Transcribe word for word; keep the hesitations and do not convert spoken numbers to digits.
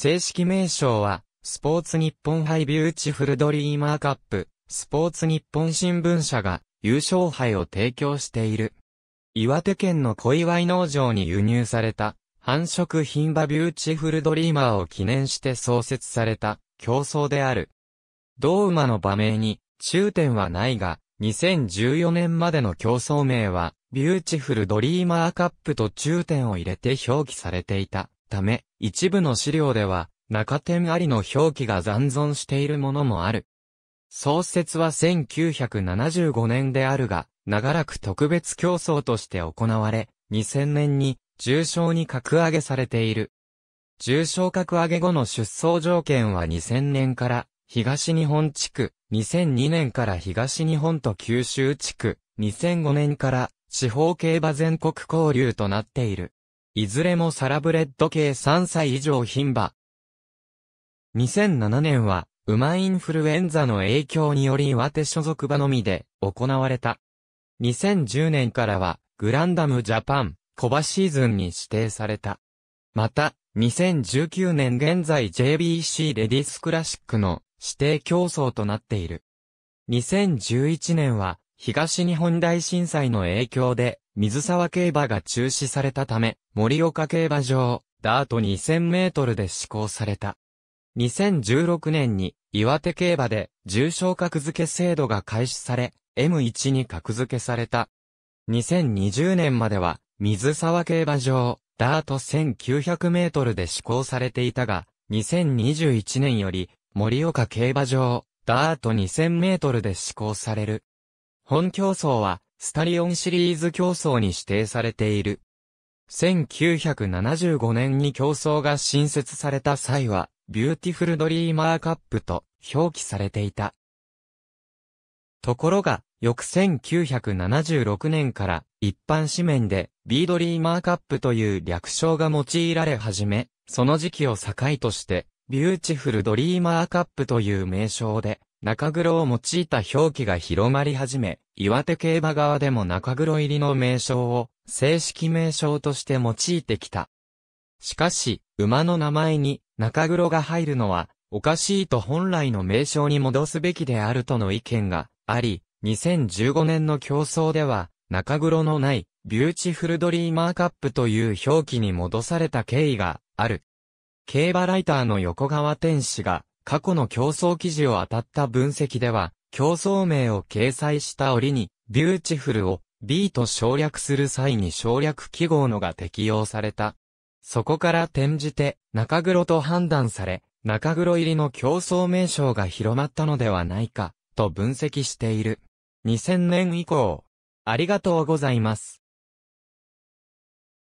正式名称は、スポーツニッポン杯ビューティフルドリーマーカップ、スポーツニッポン新聞社が優勝杯を提供している。岩手県の小岩井農場に輸入された、繁殖牝馬ビューティフルドリーマーを記念して創設された競争である。同馬の馬名に中点はないが、にせんじゅうよねんまでの競争名は、ビューティフルドリーマーカップと中点を入れて表記されていたため、一部の資料では、中点ありの表記が残存しているものもある。創設はせんきゅうひゃくななじゅうごねんであるが、長らく特別競争として行われ、にせんねんに重賞に格上げされている。重賞格上げ後の出走条件はにせんねんから東日本地区、にせんにねんから東日本と九州地区、にせんごねんから地方競馬全国交流となっている。いずれもサラブレッド系さんさい以上牝馬。にせんななねんは、馬インフルエンザの影響により岩手所属馬のみで行われた。にせんじゅうねんからは、グランダムジャパン、コバシーズンに指定された。また、にせんじゅうきゅうねん現在 ジェイビーシー レディスクラシックの指定競争となっている。にせんじゅういちねんは、東日本大震災の影響で、水沢競馬が中止されたため、盛岡競馬場、ダートにせんメートルで施行された。にせんじゅうろくねんに岩手競馬で重賞格付け制度が開始され、エムワン に格付けされた。にせんにじゅうねんまでは水沢競馬場、ダートせんきゅうひゃくメートルで施行されていたが、にせんにじゅういちねんより盛岡競馬場、ダートにせんメートルで施行される。本競争はスタリオンシリーズ競争に指定されている。せんきゅうひゃくななじゅうごねんに競争が新設された際は、ビューティフルドリーマーカップと表記されていた。ところが、翌せんきゅうひゃくななじゅうろくねんから一般紙面で B ドリーマーカップという略称が用いられ始め、その時期を境としてビューティフルドリーマーカップという名称で中黒を用いた表記が広まり始め、岩手競馬側でも中黒入りの名称を正式名称として用いてきた。しかし、馬の名前に中黒が入るのはおかしいと本来の名称に戻すべきであるとの意見があり、にせんじゅうごねんの競争では中黒のないビューティフルドリーマーカップという表記に戻された経緯がある。競馬ライターの横川天氏が過去の競争記事を当たった分析では、競争名を掲載した折にビューティフルを B と省略する際に省略記号のが適用された。そこから転じて、中黒と判断され、中黒入りの競争名称が広まったのではないか、と分析している。にせんねん以降。ありがとうございます。